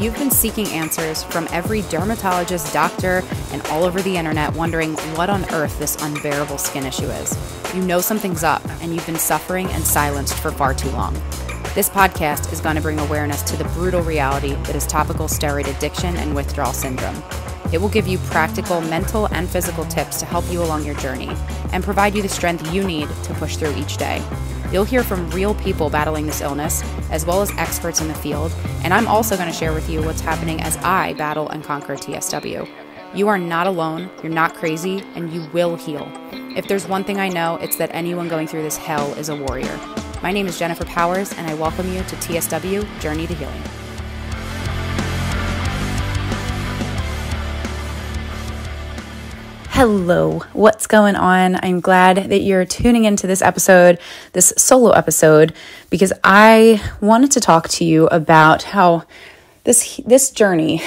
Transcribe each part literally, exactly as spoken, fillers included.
You've been seeking answers from every dermatologist, doctor, and all over the internet, wondering what on earth this unbearable skin issue is. You know something's up, and you've been suffering and silenced for far too long. This podcast is going to bring awareness to the brutal reality that is topical steroid addiction and withdrawal syndrome. It will give you practical mental and physical tips to help you along your journey and provide you the strength you need to push through each day. You'll hear from real people battling this illness, as well as experts in the field, and I'm also going to share with you what's happening as I battle and conquer T S W. You are not alone, you're not crazy, and you will heal. If there's one thing I know, it's that anyone going through this hell is a warrior. My name is Jennifer Powers, and I welcome you to T S W Journey to Healing. Hello, what's going on? I'm glad that you're tuning into this episode, this solo episode, because I wanted to talk to you about how this this journey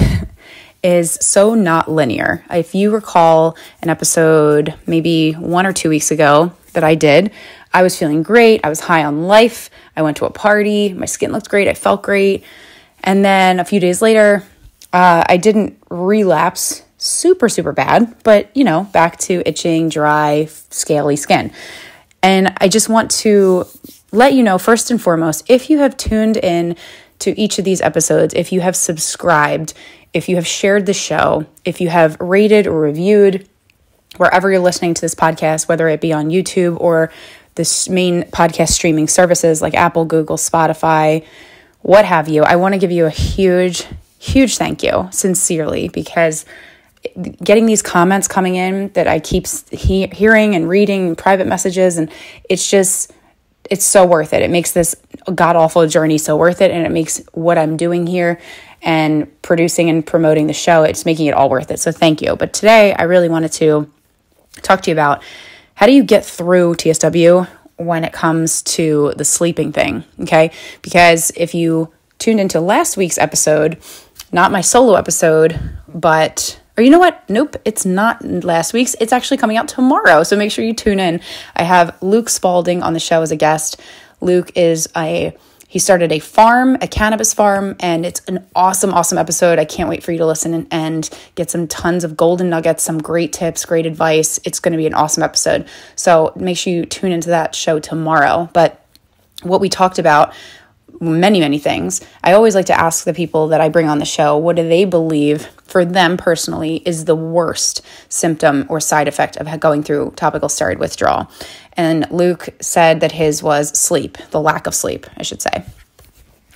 is so not linear. If you recall an episode maybe one or two weeks ago that I did, I was feeling great. I was high on life. I went to a party. My skin looked great. I felt great. And then a few days later, uh, I didn't relapse super, super bad, but, you know, back to itching, dry, scaly skin. And I just want to let you know, first and foremost, if you have tuned in to each of these episodes, if you have subscribed, if you have shared the show, if you have rated or reviewed wherever you're listening to this podcast, whether it be on YouTube or the main podcast streaming services like Apple, Google, Spotify, what have you, I want to give you a huge, huge thank you, sincerely, because getting these comments coming in that I keep he- hearing and reading private messages, and it's just, it's so worth it. It makes this god-awful journey so worth it, and it makes what I'm doing here and producing and promoting the show, it's making it all worth it. So thank you. But today, I really wanted to talk to you about how do you get through T S W when it comes to the sleeping thing, okay? Because if you tuned into last week's episode, not my solo episode, but... Or you know what? Nope, it's not last week's. It's actually coming out tomorrow, so make sure you tune in. I have Luke Spaulding on the show as a guest. Luke is a, he started a farm, a cannabis farm, and it's an awesome, awesome episode. I can't wait for you to listen and, and get some tons of golden nuggets, some great tips, great advice. It's going to be an awesome episode. So make sure you tune into that show tomorrow. But what we talked about, many, many things. I always like to ask the people that I bring on the show, what do they believe for them personally is the worst symptom or side effect of going through topical steroid withdrawal? And Luke said that his was sleep, the lack of sleep, I should say.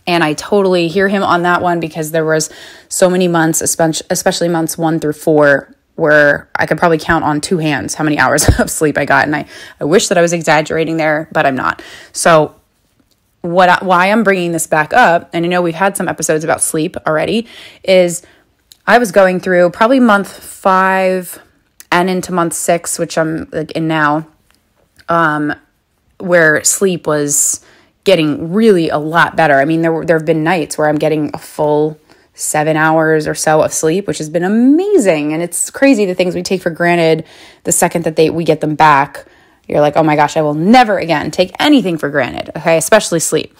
And I totally hear him on that one, because there was so many months, especially months one through four, where I could probably count on two hands how many hours of sleep I got. And I, I wish that I was exaggerating there, but I'm not. So What I, why I'm bringing this back up, and I know we've had some episodes about sleep already, is I was going through probably month five and into month six, which I'm in now, um, where sleep was getting really a lot better. I mean, there were, there have been nights where I'm getting a full seven hours or so of sleep, which has been amazing. And it's crazy the things we take for granted the second that they we get them back. You're like, oh my gosh, I will never again take anything for granted, okay, especially sleep.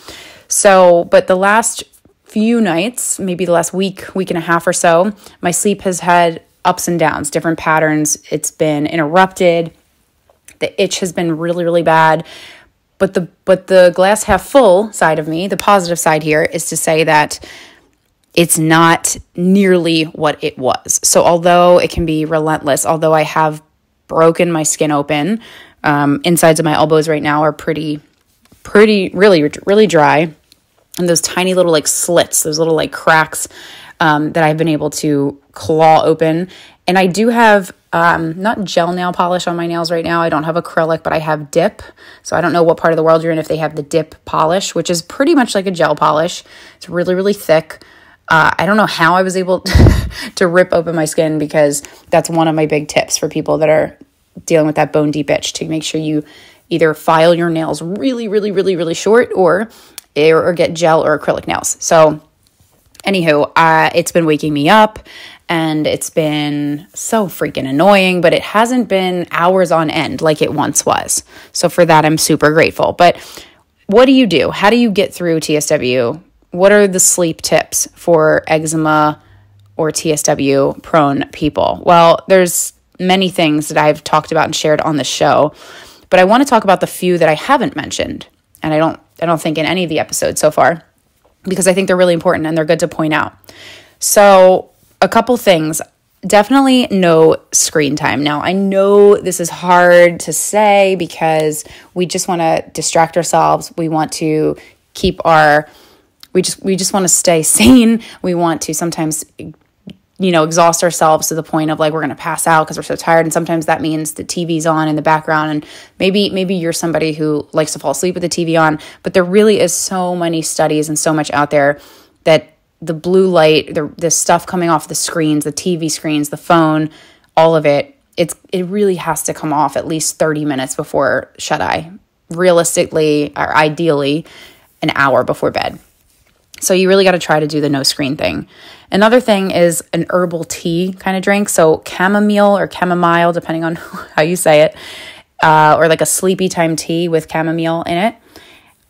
So, but the last few nights, maybe the last week, week and a half or so, my sleep has had ups and downs, different patterns. It's been interrupted. The itch has been really, really bad. But the but the glass half full side of me, the positive side here, is to say that it's not nearly what it was. So although it can be relentless, although I have broken my skin open, Um, insides of my elbows right now are pretty, pretty, really, really dry. And those tiny little like slits, those little like cracks um, that I've been able to claw open. And I do have um, not gel nail polish on my nails right now. I don't have acrylic, but I have dip. So I don't know what part of the world you're in if they have the dip polish, which is pretty much like a gel polish. It's really, really thick. Uh, I don't know how I was able to rip open my skin, because that's one of my big tips for people that are dealing with that bone deep itch, to make sure you either file your nails really, really, really, really short or or get gel or acrylic nails. So anywho, uh, it's been waking me up, and it's been so freaking annoying, but it hasn't been hours on end like it once was. So for that, I'm super grateful. But what do you do? How do you get through T S W what are the sleep tips for eczema or T S W prone people? Well, there's many things that I've talked about and shared on the show, but I want to talk about the few that I haven't mentioned. And I don't, I don't think in any of the episodes so far, because I think they're really important and they're good to point out. So a couple things, definitely no screen time. Now, I know this is hard to say because we just want to distract ourselves. We want to keep our, we just, we just want to stay sane. We want to sometimes, you know, exhaust ourselves to the point of like, we're going to pass out because we're so tired. And sometimes that means the T V's on in the background. And maybe, maybe you're somebody who likes to fall asleep with the T V on, but there really is so many studies and so much out there that the blue light, the, the stuff coming off the screens, the T V screens, the phone, all of it, it's, it really has to come off at least thirty minutes before shut eye, realistically, or ideally an hour before bed. So you really got to try to do the no screen thing. Another thing is an herbal tea kind of drink. So chamomile or chamomile, depending on how you say it, uh, or like a sleepy time tea with chamomile in it.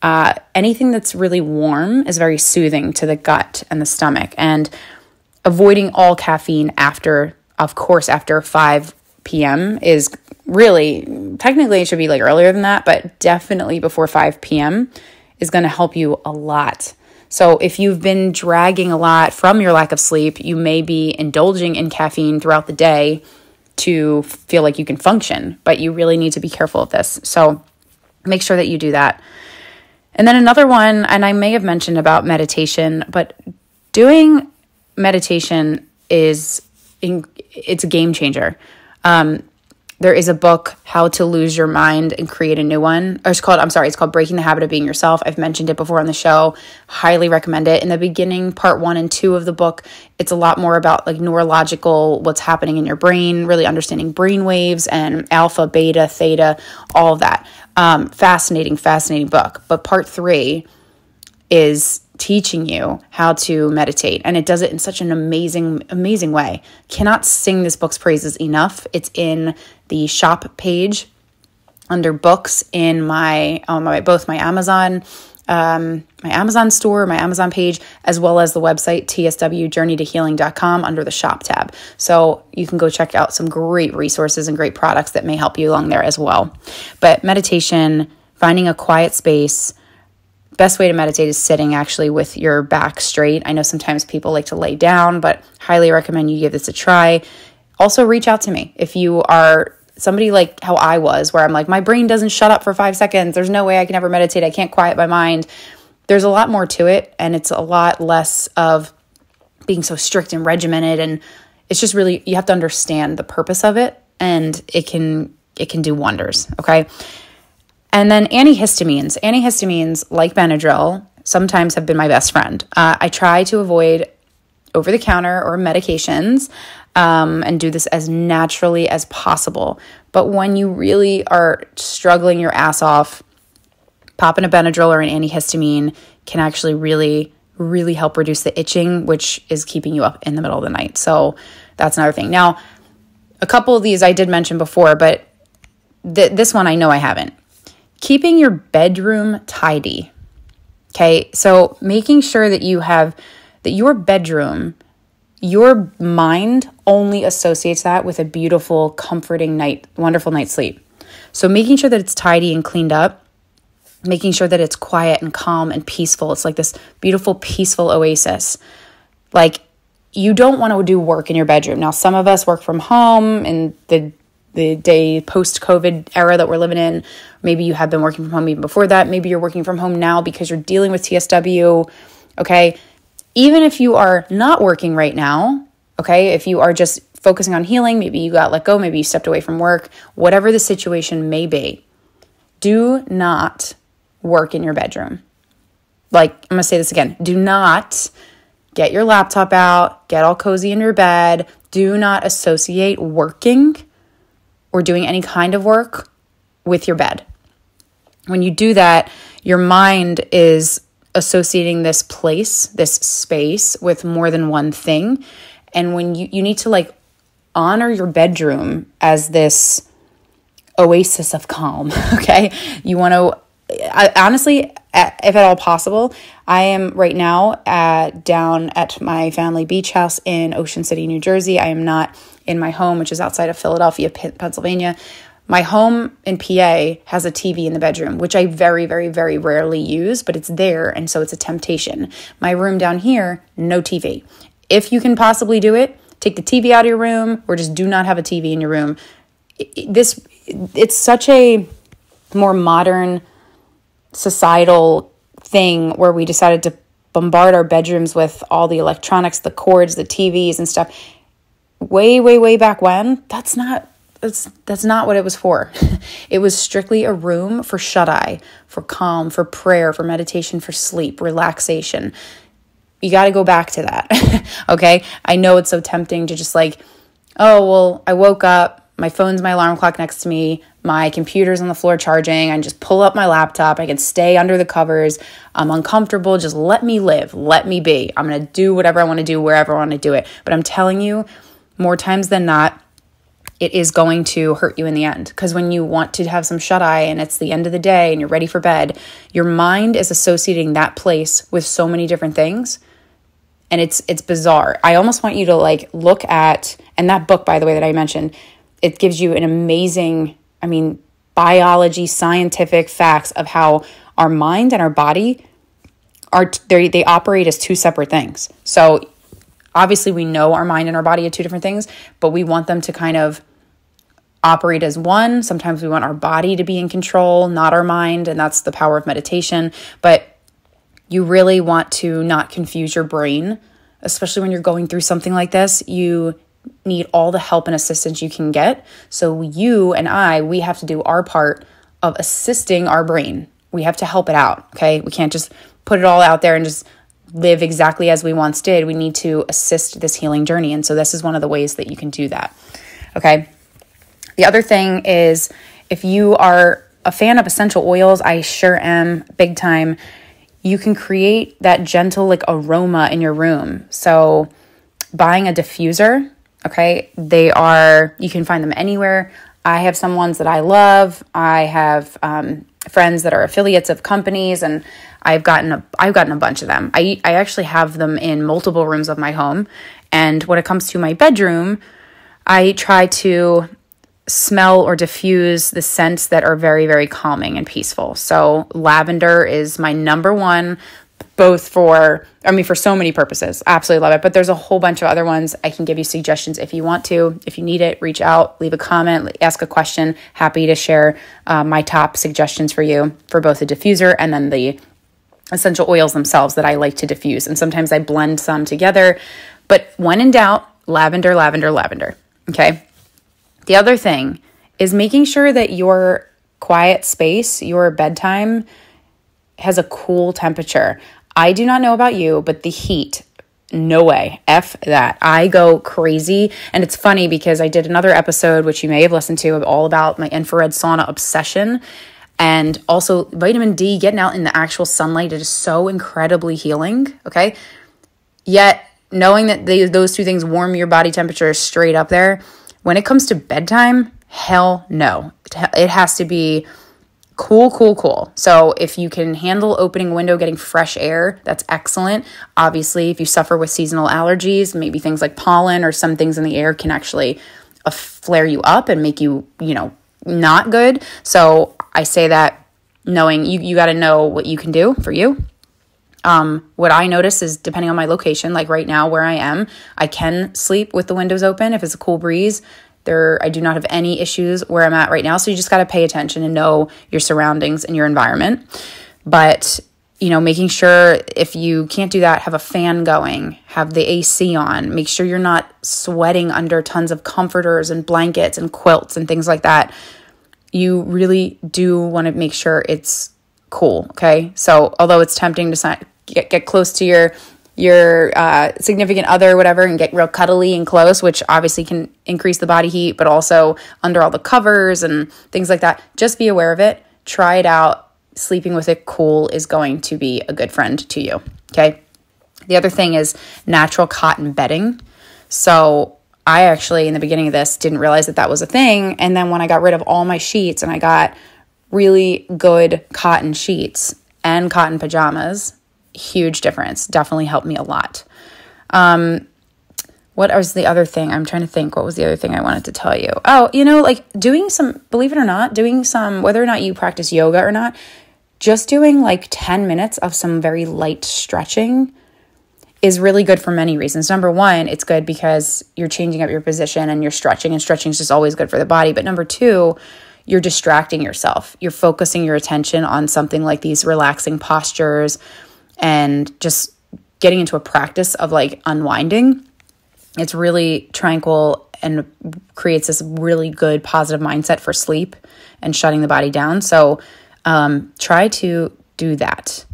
Uh, anything that's really warm is very soothing to the gut and the stomach. And avoiding all caffeine after, of course, after five p m is really, technically it should be like earlier than that, but definitely before five p m is going to help you a lot. So if you've been dragging a lot from your lack of sleep, you may be indulging in caffeine throughout the day to feel like you can function, but you really need to be careful of this. So make sure that you do that. And then another one, and I may have mentioned about meditation, but doing meditation is, in, it's a game changer. Um, there is a book, How to Lose Your Mind and Create a New One. Or it's called, I'm sorry, it's called Breaking the Habit of Being Yourself. I've mentioned it before on the show. Highly recommend it. In the beginning, part one and two of the book, it's a lot more about like neurological, what's happening in your brain, really understanding brain waves and alpha, beta, theta, all of that. Um, fascinating, fascinating book. But part three is teaching you how to meditate. And it does it in such an amazing, amazing way. Cannot sing this book's praises enough. It's in the shop page under books in my, um, my both my Amazon, um, my Amazon store, my Amazon page, as well as the website, T S W journey to healing dot com under the shop tab. So you can go check out some great resources and great products that may help you along there as well. But meditation, finding a quiet space, best way to meditate is sitting actually with your back straight. I know sometimes people like to lay down, but highly recommend you give this a try. Also reach out to me if you are somebody like how I was, where I'm like, my brain doesn't shut up for five seconds. There's no way I can ever meditate. I can't quiet my mind. There's a lot more to it. And it's a lot less of being so strict and regimented. And it's just really, you have to understand the purpose of it, and it can, it can do wonders. Okay. And then antihistamines, antihistamines like Benadryl sometimes have been my best friend. Uh, I try to avoid over-the-counter or medications, um, and do this as naturally as possible. But when you really are struggling your ass off, popping a Benadryl or an antihistamine can actually really, really help reduce the itching, which is keeping you up in the middle of the night. So that's another thing. Now, a couple of these I did mention before, but th- this one I know I haven't. Keeping your bedroom tidy, okay? So making sure that you have... that your bedroom, your mind only associates that with a beautiful, comforting night, wonderful night's sleep. So making sure that it's tidy and cleaned up, making sure that it's quiet and calm and peaceful. It's like this beautiful, peaceful oasis. Like, you don't want to do work in your bedroom. Now, some of us work from home in the the day post-COVID era that we're living in. Maybe you have been working from home even before that. Maybe you're working from home now because you're dealing with T S W, okay? Even if you are not working right now, okay, if you are just focusing on healing, maybe you got let go, maybe you stepped away from work, whatever the situation may be, do not work in your bedroom. Like, I'm going to say this again. Do not get your laptop out, get all cozy in your bed. Do not associate working or doing any kind of work with your bed. When you do that, your mind is associating this place, this space with more than one thing. And when you, you need to like honor your bedroom as this oasis of calm, okay? You want to, I, honestly, at, if at all possible. I am right now at, down at my family beach house in Ocean City, New Jersey. I am not in my home, which is outside of Philadelphia, Pennsylvania. My home in P A has a T V in the bedroom, which I very, very, very rarely use, but it's there, and so it's a temptation. My room down here, no T V. If you can possibly do it, take the T V out of your room, or just do not have a T V in your room. This, it's such a more modern societal thing where we decided to bombard our bedrooms with all the electronics, the cords, the T Vs and stuff. Way, way, way back when, that's not... That's, that's not what it was for. It was strictly a room for shut-eye, for calm, for prayer, for meditation, for sleep, relaxation. You got to go back to that, okay? I know it's so tempting to just like, oh, well, I woke up, my phone's my alarm clock next to me, my computer's on the floor charging, I just pull up my laptop, I can stay under the covers, I'm uncomfortable, just let me live, let me be. I'm going to do whatever I want to do, wherever I want to do it. But I'm telling you, more times than not, it is going to hurt you in the end, because when you want to have some shut-eye and it's the end of the day and you're ready for bed, your mind is associating that place with so many different things, and it's it's bizarre. I almost want you to like look at, and that book, by the way, that I mentioned, it gives you an amazing, I mean, biology, scientific facts of how our mind and our body, are they they operate as two separate things. So obviously, we know our mind and our body are two different things, but we want them to kind of operate as one. Sometimes we want our body to be in control, not our mind, and that's the power of meditation. But you really want to not confuse your brain, especially when you're going through something like this. You need all the help and assistance you can get. So you and I, we have to do our part of assisting our brain. We have to help it out, okay? We can't just put it all out there and just live exactly as we once did. We need to assist this healing journey. And so this is one of the ways that you can do that. Okay. The other thing is, if you are a fan of essential oils, I sure am, big time, you can create that gentle like aroma in your room. So buying a diffuser, okay, they are, you can find them anywhere. I have some ones that I love. I have um, friends that are affiliates of companies, and I've gotten a, I've gotten a bunch of them. I, I actually have them in multiple rooms of my home. And when it comes to my bedroom, I try to smell or diffuse the scents that are very, very calming and peaceful. So lavender is my number one, both for, I mean, for so many purposes. Absolutely love it. But there's a whole bunch of other ones. I can give you suggestions if you want to. If you need it, reach out, leave a comment, ask a question. Happy to share uh, my top suggestions for you for both the diffuser and then the essential oils themselves that I like to diffuse. And sometimes I blend some together, but when in doubt, lavender, lavender, lavender. Okay. The other thing is making sure that your quiet space, your bedtime, has a cool temperature. I do not know about you, but the heat, no way. F that. I go crazy. And it's funny because I did another episode, which you may have listened to, all about my infrared sauna obsession. And also vitamin D, getting out in the actual sunlight, it is so incredibly healing, okay? Yet knowing that they, those two things warm your body temperature straight up there, when it comes to bedtime, hell no. It has to be cool, cool, cool. So if you can handle opening a window, getting fresh air, that's excellent. Obviously, if you suffer with seasonal allergies, maybe things like pollen or some things in the air can actually uh, flare you up and make you, you know, not good. So I say that knowing you, you got to know what you can do for you. Um, what I notice is, depending on my location, like right now where I am, I can sleep with the windows open if it's a cool breeze. There, I do not have any issues where I'm at right now. So you just got to pay attention and know your surroundings and your environment. But you know, making sure if you can't do that, have a fan going, have the A C on, make sure you're not sweating under tons of comforters and blankets and quilts and things like that. You really do want to make sure it's cool, okay? So although it's tempting to get, get close to your your uh, significant other or whatever and get real cuddly and close, which obviously can increase the body heat, but also under all the covers and things like that, just be aware of it. Try it out. Sleeping with it cool is going to be a good friend to you, okay? The other thing is natural cotton bedding. So I actually, in the beginning of this, didn't realize that that was a thing. And then when I got rid of all my sheets and I got really good cotton sheets and cotton pajamas. Huge difference. Definitely helped me a lot. Um, what was the other thing? I'm trying to think. What was the other thing I wanted to tell you? Oh, you know, like doing some, believe it or not, doing some, whether or not you practice yoga or not, just doing like ten minutes of some very light stretching is really good for many reasons. Number one, it's good because you're changing up your position and you're stretching, and stretching is just always good for the body. But number two, you're distracting yourself. You're focusing your attention on something like these relaxing postures and just getting into a practice of like unwinding. It's really tranquil and creates this really good positive mindset for sleep and shutting the body down. So um, try to do that.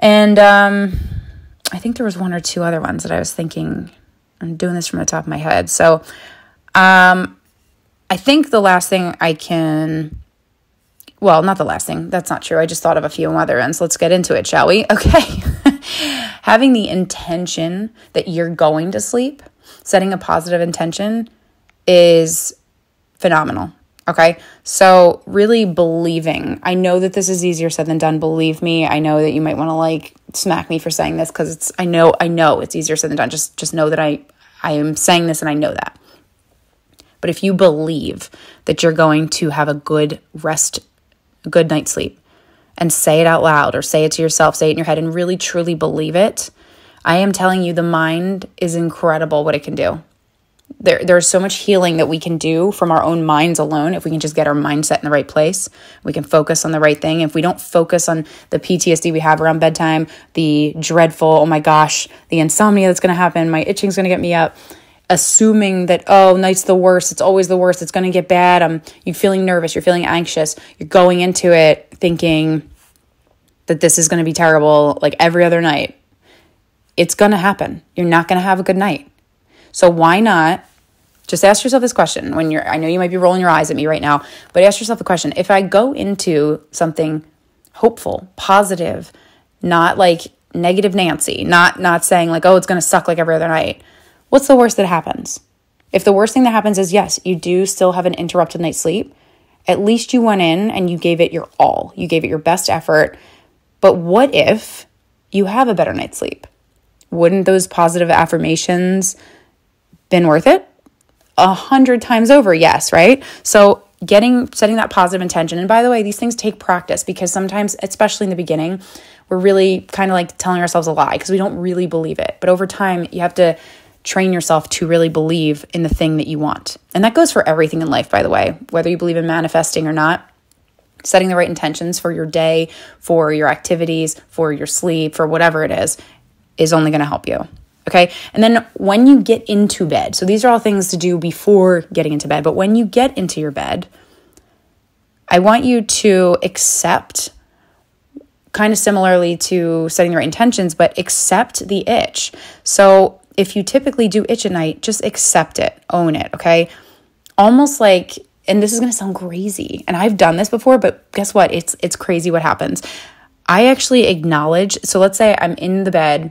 And um, I think there was one or two other ones that I was thinking. I'm doing this from the top of my head. So um, I think the last thing I can... Well, not the last thing. That's not true. I just thought of a few other ones. Let's get into it, shall we? Okay. Having the intention that you're going to sleep, setting a positive intention is phenomenal. Okay. So really believing. I know that this is easier said than done. Believe me. I know that you might want to like smack me for saying this because it's, I know, I know it's easier said than done. Just, just know that I, I am saying this and I know that. But if you believe that you're going to have a good rest, good night's sleep, and say it out loud or say it to yourself, say it in your head, and really truly believe it, I am telling you, the mind is incredible what it can do. There, there's so much healing that we can do from our own minds alone if we can just get our mindset in the right place. We can focus on the right thing. If we don't focus on the P T S D we have around bedtime, the dreadful, oh my gosh, the insomnia that's going to happen, my itching's going to get me up, assuming that, oh, night's the worst, it's always the worst, it's going to get bad, um, you're feeling nervous, you're feeling anxious, you're going into it thinking that this is going to be terrible like every other night. It's going to happen. You're not going to have a good night. So why not just ask yourself this question when you're, I know you might be rolling your eyes at me right now, but ask yourself the question, if I go into something hopeful, positive, not like negative Nancy, not not saying like, oh, it's going to suck like every other night, what's the worst that happens? If the worst thing that happens is, yes, you do still have an interrupted night's sleep, at least you went in and you gave it your all. You gave it your best effort. But what if you have a better night's sleep? Wouldn't those positive affirmations been worth it? A hundred times over, yes, right? So getting, setting that positive intention. And by the way, these things take practice because sometimes, especially in the beginning, we're really kind of like telling ourselves a lie because we don't really believe it. But over time, you have to train yourself to really believe in the thing that you want. And that goes for everything in life, by the way, whether you believe in manifesting or not, setting the right intentions for your day, for your activities, for your sleep, for whatever it is, is only going to help you. Okay. And then when you get into bed, so these are all things to do before getting into bed, but when you get into your bed, I want you to accept, kind of similarly to setting the right intentions, but accept the itch. So if you typically do itch at night, just accept it, own it, okay? Almost like, and this is gonna sound crazy, and I've done this before, but guess what? It's it's crazy what happens. I actually acknowledge, so let's say I'm in the bed,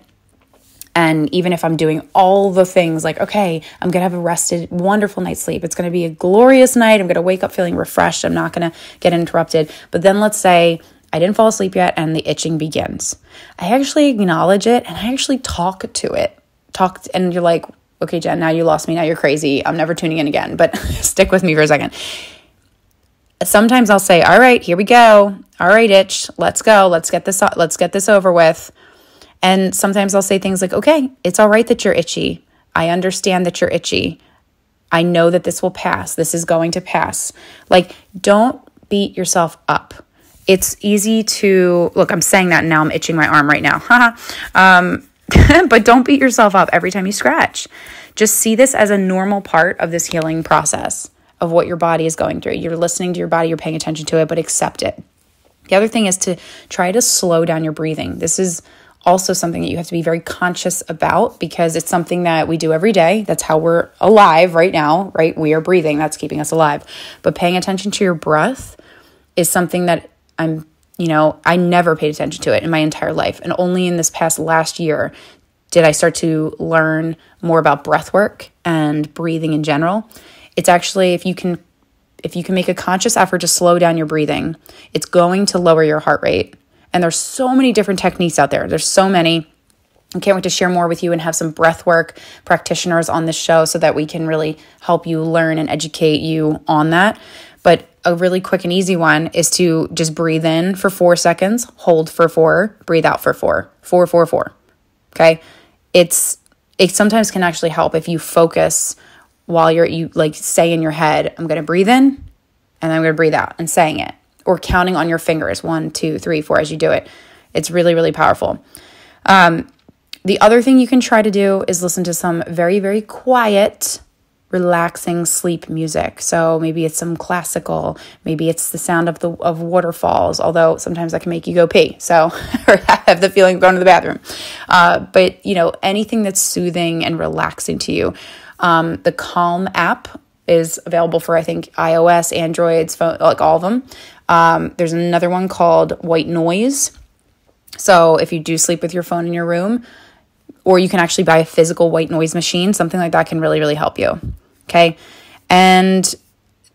and even if I'm doing all the things like, okay, I'm gonna have a rested, wonderful night's sleep, it's gonna be a glorious night, I'm gonna wake up feeling refreshed, I'm not gonna get interrupted, but then let's say I didn't fall asleep yet and the itching begins. I actually acknowledge it and I actually talk to it. Talked and you're like, okay, Jen, now you lost me. Now you're crazy. I'm never tuning in again, but stick with me for a second. Sometimes I'll say, all right, here we go. All right, itch, let's go. Let's get this, let's get this over with. And sometimes I'll say things like, okay, it's all right that you're itchy. I understand that you're itchy. I know that this will pass. This is going to pass. Like, don't beat yourself up. It's easy to, look, I'm saying that and now I'm itching my arm right now. um, But don't beat yourself up every time you scratch. Just see this as a normal part of this healing process of what your body is going through. You're listening to your body, you're paying attention to it, but accept it. The other thing is to try to slow down your breathing. This is also something that you have to be very conscious about because it's something that we do every day. That's how we're alive right now, right? We are breathing. That's keeping us alive. But paying attention to your breath is something that I'm You know, I never paid attention to it in my entire life. And only in this past last year did I start to learn more about breath work and breathing in general. It's actually, if you can, if you can make a conscious effort to slow down your breathing, it's going to lower your heart rate And there's so many different techniques out there. There's so many. I can't wait to share more with you and have some breathwork practitioners on the show so that we can really help you learn and educate you on that. But a really quick and easy one is to just breathe in for four seconds, hold for four, breathe out for four, four, four, four. Okay. It's, it sometimes can actually help if you focus while you're, you like say in your head, I'm going to breathe in and then I'm going to breathe out, and saying it or counting on your fingers, one, two, three, four, as you do it. It's really, really powerful. Um, The other thing you can try to do is listen to some very, very quiet, relaxing sleep music. So maybe it's some classical, maybe it's the sound of the of waterfalls, although sometimes that can make you go pee. So or have the feeling of going to the bathroom. Uh, but, you know, anything that's soothing and relaxing to you. Um, the Calm app is available for, I think, iOS, Androids, phone, like all of them. Um, there's another one called White Noise. So if you do sleep with your phone in your room, or you can actually buy a physical white noise machine. Something like that can really, really help you. Okay. And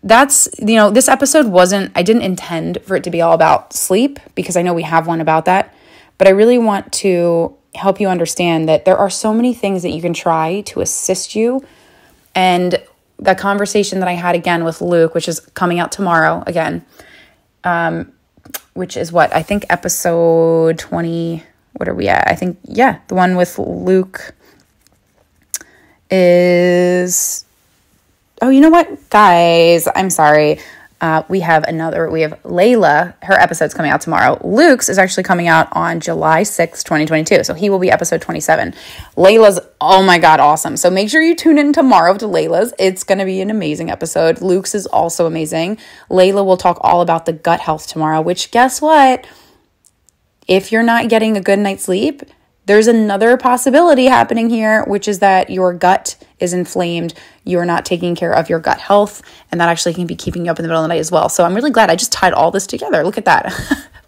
that's, you know, this episode wasn't, I didn't intend for it to be all about sleep, because I know we have one about that, but I really want to help you understand that there are so many things that you can try to assist you. And that conversation that I had again with Luke, which is coming out tomorrow again, um, which is what I think episode twenty, what are we at? I think, yeah, the one with Luke is, oh, you know what, guys, I'm sorry. Uh, we have another, we have Layla, her episode's coming out tomorrow. Luke's is actually coming out on July sixth, twenty twenty-two. So he will be episode twenty-seven. Layla's, oh my God, awesome. So make sure you tune in tomorrow to Layla's. It's going to be an amazing episode. Luke's is also amazing. Layla will talk all about the gut health tomorrow, which guess what? If you're not getting a good night's sleep, there's another possibility happening here, which is that your gut is inflamed. You're not taking care of your gut health, and that actually can be keeping you up in the middle of the night as well. So I'm really glad I just tied all this together. Look at that.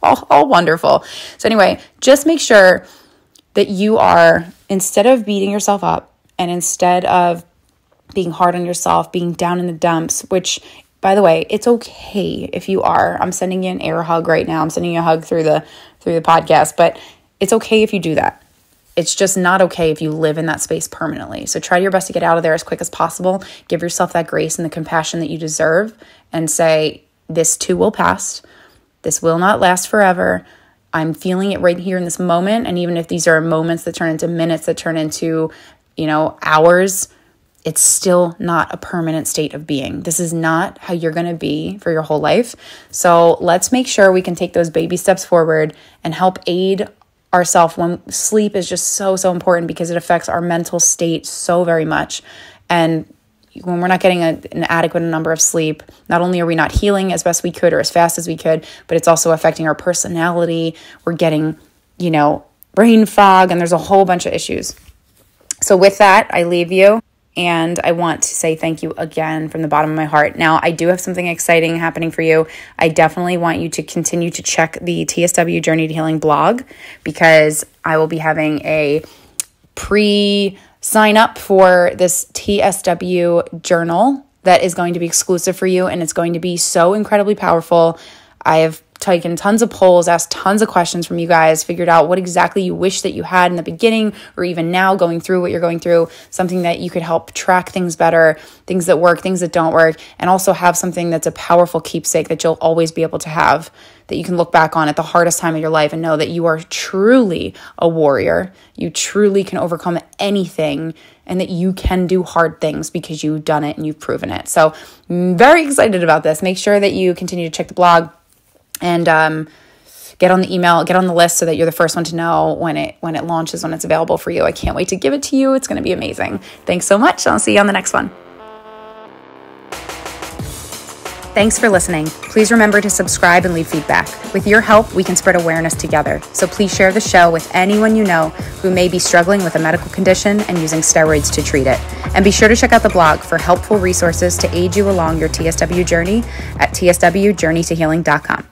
all, all wonderful. So anyway, just make sure that you are, instead of beating yourself up and instead of being hard on yourself, being down in the dumps, which, by the way, it's okay if you are. I'm sending you an air hug right now. I'm sending you a hug through the through the podcast, but it's okay if you do that. It's just not okay if you live in that space permanently. So try your best to get out of there as quick as possible. Give yourself that grace and the compassion that you deserve, and say, this too will pass. This will not last forever. I'm feeling it right here in this moment. And even if these are moments that turn into minutes, that turn into, you know, hours, it's still not a permanent state of being. This is not how you're going to be for your whole life. So let's make sure we can take those baby steps forward and help aid ourselves when sleep is just so, so important, because it affects our mental state so very much. And when we're not getting a, an adequate number of sleep, not only are we not healing as best we could or as fast as we could, but it's also affecting our personality. We're getting, you know, brain fog, and there's a whole bunch of issues. So with that, I leave you. And I want to say thank you again from the bottom of my heart. Now, I do have something exciting happening for you. I definitely want you to continue to check the T S W Journey to Healing blog, because I will be having a pre-sign up for this T S W journal that is going to be exclusive for you, and it's going to be so incredibly powerful. I have taken tons of polls, asked tons of questions from you guys, figured out what exactly you wish that you had in the beginning, or even now going through what you're going through, something that you could help track things better, things that work, things that don't work, and also have something that's a powerful keepsake that you'll always be able to have, that you can look back on at the hardest time of your life and know that you are truly a warrior. You truly can overcome anything, and that you can do hard things because you've done it and you've proven it. So I'm very excited about this. Make sure that you continue to check the blog. And um, get on the email, get on the list so that you're the first one to know when it when it launches, when it's available for you. I can't wait to give it to you. It's going to be amazing. Thanks so much. I'll see you on the next one. Thanks for listening. Please remember to subscribe and leave feedback. With your help, we can spread awareness together. So please share the show with anyone you know who may be struggling with a medical condition and using steroids to treat it. And be sure to check out the blog for helpful resources to aid you along your T S W journey at T S W journey to healing dot com.